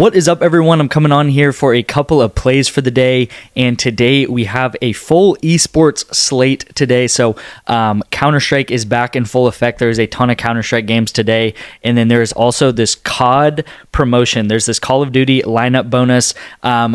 What is up, everyone? I'm coming on here for a couple of plays for the day, and today we have a full esports slate today. So Counter-Strike is back in full effect. There's a ton of Counter-Strike games today, and then there is also this COD promotion. There's this Call of Duty lineup bonus,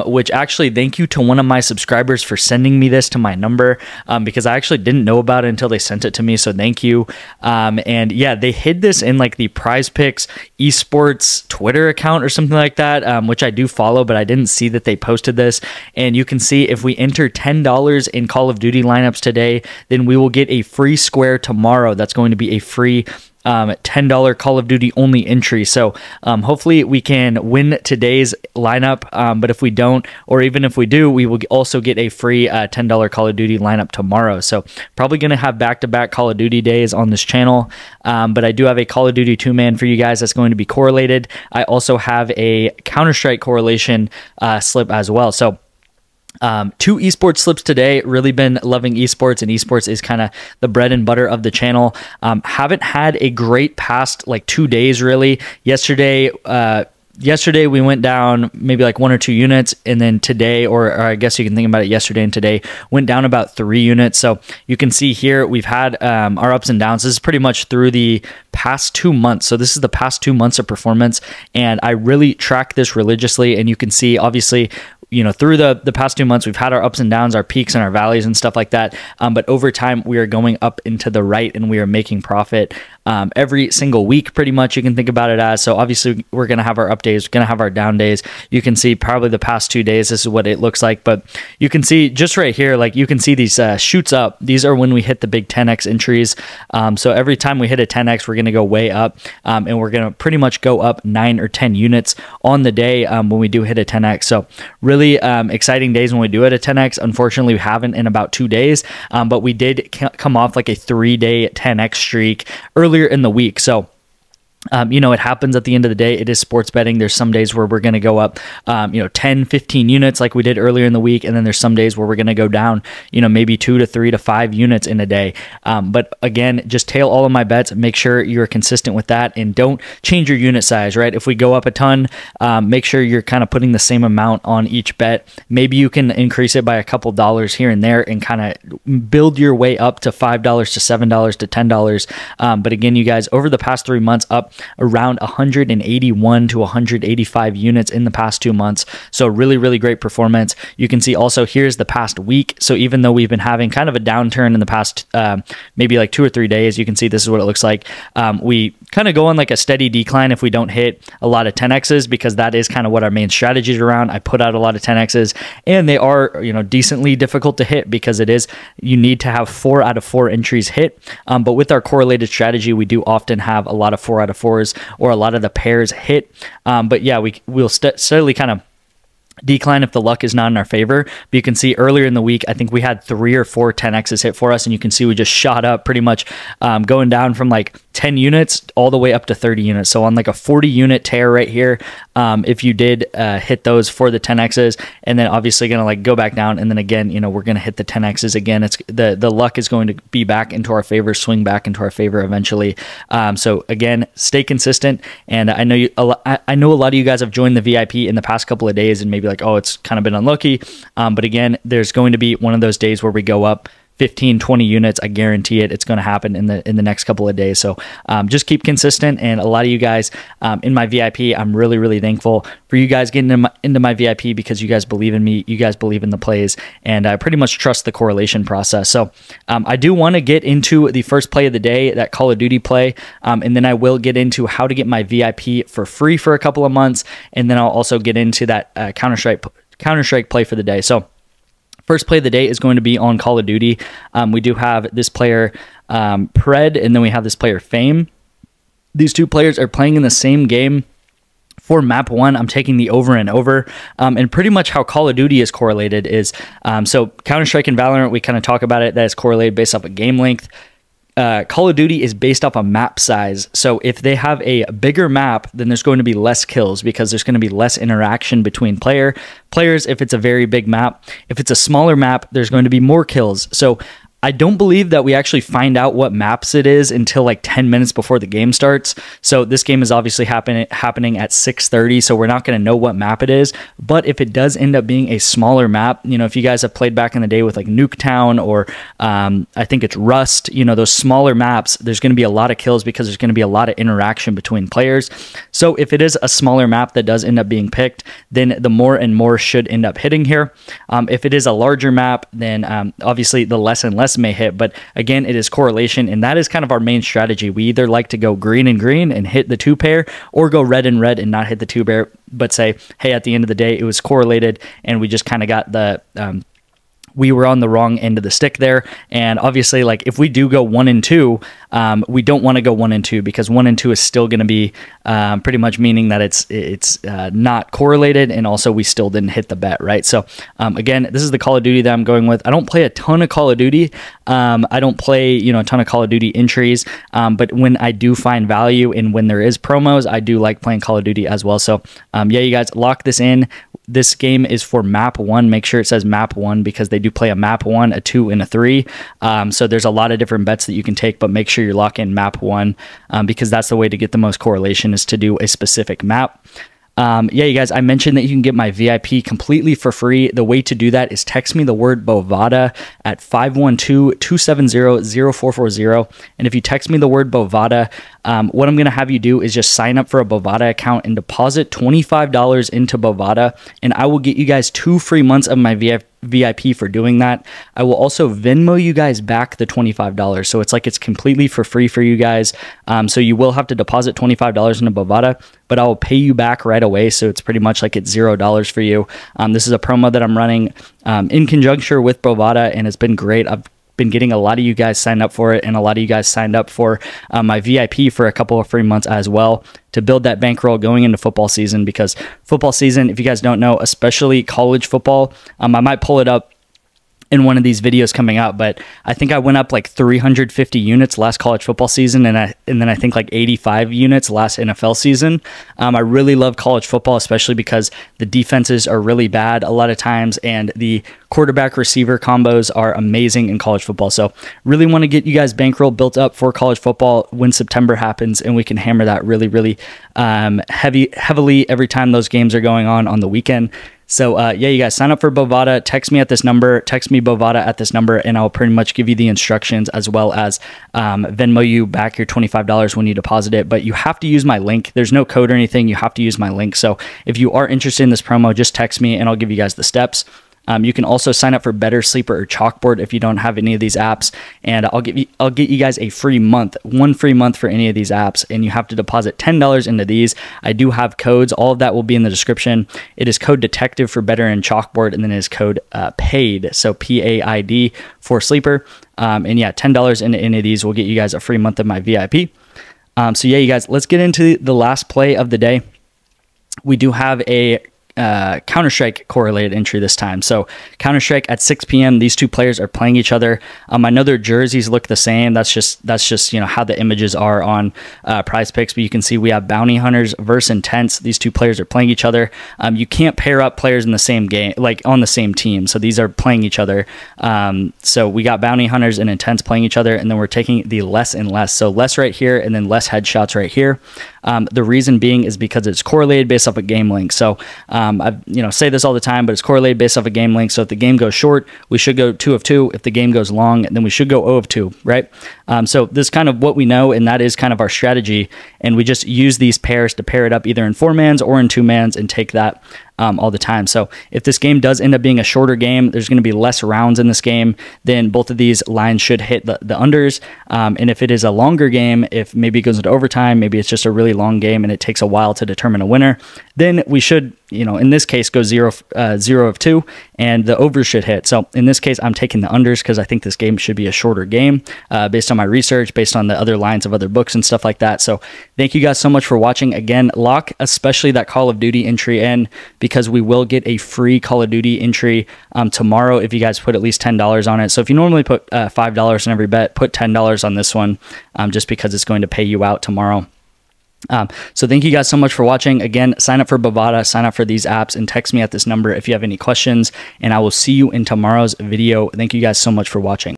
which actually, thank you to one of my subscribers for sending me this to my number, because I actually didn't know about it until they sent it to me, so thank you. And yeah, they hid this in like the PrizePicks esports Twitter account or something like that. Which I do follow, but I didn't see that they posted this. And you can see if we enter $10 in Call of Duty lineups today, then we will get a free square tomorrow. That's going to be a free $10 Call of Duty only entry. So hopefully we can win today's lineup, but if we don't, or even if we do, we will also get a free $10 Call of Duty lineup tomorrow. So probably going to have back-to-back Call of Duty days on this channel, but I do have a Call of Duty 2-man for you guys that's going to be correlated. I also have a Counter-Strike correlation slip as well. So two esports slips today. Really been loving esports, and esports is kind of the bread and butter of the channel. Haven't had a great past like 2 days really. Yesterday we went down maybe like 1 or 2 units, and then today, or I guess you can think about it, yesterday and today went down about 3 units. So you can see here we've had our ups and downs. This is pretty much through the past 2 months. So this is the past 2 months of performance, and I really track this religiously, and you can see obviously, you know, through the past 2 months, we've had our ups and downs, our peaks and our valleys and stuff like that. But over time, we are going up into the right, and we are making profit every single week, pretty much. You can think about it as, so obviously we're going to have our up days, we're going to have our down days. You can see probably the past 2 days, this is what it looks like. But you can see just right here, like you can see these shoots up. These are when we hit the big 10X entries. So every time we hit a 10X, we're going to go way up, and we're going to pretty much go up 9 or 10 units on the day when we do hit a 10X. So really exciting days when we do it at 10X. Unfortunately, we haven't in about 2 days, but we did come off like a 3-day 10X streak earlier in the week. So you know, it happens at the end of the day. It is sports betting. There's some days where we're going to go up, you know, 10, 15 units like we did earlier in the week. And then there's some days where we're going to go down, you know, maybe 2 to 3 to 5 units in a day. But again, just tail all of my bets and make sure you're consistent with that, and don't change your unit size, right? If we go up a ton, make sure you're kind of putting the same amount on each bet. Maybe you can increase it by a couple dollars here and there and kind of build your way up to $5 to $7 to $10. But again, you guys, over the past 3 months, up around 181 to 185 units in the past 2 months. So really, really great performance. You can see also here's the past week. So even though we've been having kind of a downturn in the past maybe like 2 or 3 days, you can see this is what it looks like. We kind of go on like a steady decline if we don't hit a lot of 10Xs, because that is kind of what our main strategy is around. I put out a lot of 10Xs, and they are, you know, decently difficult to hit, because it is, you need to have 4 out of 4 entries hit. But with our correlated strategy, we do often have a lot of 4 out of 4 or a lot of the pairs hit. But yeah, we'll steadily kind of decline if the luck is not in our favor. But you can see earlier in the week, I think we had 3 or 4 10Xs hit for us, and you can see we just shot up pretty much, going down from like 10 units all the way up to 30 units. So on like a 40 unit tear right here, if you did hit those for the 10Xs, and then obviously going to like go back down, and then again, you know, we're going to hit the 10Xs again. It's the luck is going to be back into our favor, swing back into our favor eventually. So again, stay consistent. And I know a lot of you guys have joined the VIP in the past couple of days, and maybe like, oh, it's kind of been unlucky. But again, there's going to be one of those days where we go up 15, 20 units. I guarantee it. It's going to happen in the next couple of days. So just keep consistent. And a lot of you guys in my VIP, I'm really, really thankful for you guys getting into my VIP, because you guys believe in me. You guys believe in the plays, and I pretty much trust the correlation process. So I do want to get into the first play of the day, that Call of Duty play. And then I will get into how to get my VIP for free for a couple of months. And then I'll also get into that Counter-Strike play for the day. So first play of the day is going to be on Call of Duty. We do have this player, Pred, and then we have this player, Fame. These two players are playing in the same game. For map one, I'm taking the over and over, and pretty much how Call of Duty is correlated is, so Counter-Strike and Valorant, we kind of talk about it, that is correlated based off of game length. Call of Duty is based off a map size. So if they have a bigger map, then there's going to be less kills, because there's going to be less interaction between players if it's a very big map. If it's a smaller map, there's going to be more kills. So I don't believe that we actually find out what maps it is until like 10 minutes before the game starts. So this game is obviously happening at 6:30, so we're not going to know what map it is. But if it does end up being a smaller map, you know, if you guys have played back in the day with like Nuketown or I think it's Rust, you know, those smaller maps, there's going to be a lot of kills because there's going to be a lot of interaction between players. So if it is a smaller map that does end up being picked, then the more and more should end up hitting here. If it is a larger map, then obviously the less and less may hit, but again, it is correlation, and that is kind of our main strategy. We either like to go green and green and hit the two pair, or go red and red and not hit the two pair, but say, hey, at the end of the day, it was correlated, and we just kind of got the we were on the wrong end of the stick there. And obviously, like, if we do go 1 and 2, we don't want to go 1 and 2, because 1 and 2 is still going to be pretty much meaning that it's not correlated, and also we still didn't hit the bet, right? So again, this is the Call of Duty that I'm going with. I don't play a ton of Call of Duty. I don't play, you know, a ton of Call of Duty entries, but when I do find value and when there is promos, I do like playing Call of Duty as well. So yeah, you guys, lock this in. This game is for map 1. Make sure it says map 1, because they do play a map 1, a 2, and a 3. So there's a lot of different bets that you can take, but make sure you lock in map 1, because that's the way to get the most correlation, is to do a specific map. Yeah, you guys, I mentioned that you can get my VIP completely for free. The way to do that is text me the word Bovada at 512-270-0440. And if you text me the word Bovada, what I'm going to have you do is just sign up for a Bovada account and deposit $25 into Bovada, and I will get you guys 2 free months of my VIP for doing that. I will also Venmo you guys back the $25. So it's like it's completely for free for you guys. So you will have to deposit $25 into Bovada, but I'll pay you back right away. So it's pretty much like it's $0 for you. This is a promo that I'm running in conjunction with Bovada, and it's been great. I've been getting a lot of you guys signed up for it, and a lot of you guys signed up for my VIP for a couple of free months as well, to build that bankroll going into football season. Because football season, if you guys don't know, especially college football, I might pull it up in one of these videos coming out, but I think I went up like 350 units last college football season, and then I think like 85 units last NFL season. I really love college football, especially because the defenses are really bad a lot of times, and the quarterback receiver combos are amazing in college football. So really want to get you guys bankroll built up for college football when September happens, and we can hammer that really heavily every time those games are going on the weekend. So yeah, you guys, sign up for Bovada. Text me at this number. Text me Bovada at this number, and I'll pretty much give you the instructions, as well as Venmo you back your $25 when you deposit it. But you have to use my link. There's no code or anything. You have to use my link. So if you are interested in this promo, just text me, and I'll give you guys the steps. You can also sign up for Better, Sleeper, or Chalkboard if you don't have any of these apps, and I'll get you guys a free month, 1 free month for any of these apps, and you have to deposit $10 into these. I do have codes. All of that will be in the description. It is code Detective for Better and Chalkboard, and then it is code Paid, so PAID for Sleeper. And yeah, $10 into any of these will get you guys a free month of my VIP. So yeah, you guys, let's get into the last play of the day. We do have a Counter-Strike correlated entry this time. So Counter-Strike at 6 p.m. These two players are playing each other. I know their jerseys look the same. That's just you know how the images are on PrizePicks. But you can see we have Bounty Hunters versus Intense. These two players are playing each other. You can't pair up players in the same game, like on the same team. So these are playing each other. So we got Bounty Hunters and Intense playing each other, and then we're taking the less and less. So less right here, and then less headshots right here. The reason being is because it's correlated based off a game link. So I say this all the time, but it's correlated based off a game link. So if the game goes short, we should go 2 of 2. If the game goes long, then we should go 0 of 2, right? So this is kind of what we know, and that is kind of our strategy. And we just use these pairs to pair it up either in 4-mans or in 2-mans and take that all the time. So if this game does end up being a shorter game, there's going to be less rounds in this game, then both of these lines should hit the unders. And if it is a longer game, if maybe it goes into overtime, maybe it's just a really long game and it takes a while to determine a winner, then we should, in this case, go 0 of 2, and the overs should hit. So in this case, I'm taking the unders because I think this game should be a shorter game based on my research, based on the other lines of other books and stuff like that. So thank you guys so much for watching. Again, lock especially that Call of Duty entry in, because we will get a free Call of Duty entry tomorrow if you guys put at least $10 on it. So if you normally put $5 on every bet, put $10 on this one just because it's going to pay you out tomorrow. So thank you guys so much for watching. Again, sign up for Bovada, sign up for these apps, and text me at this number if you have any questions. And I will see you in tomorrow's video. Thank you guys so much for watching.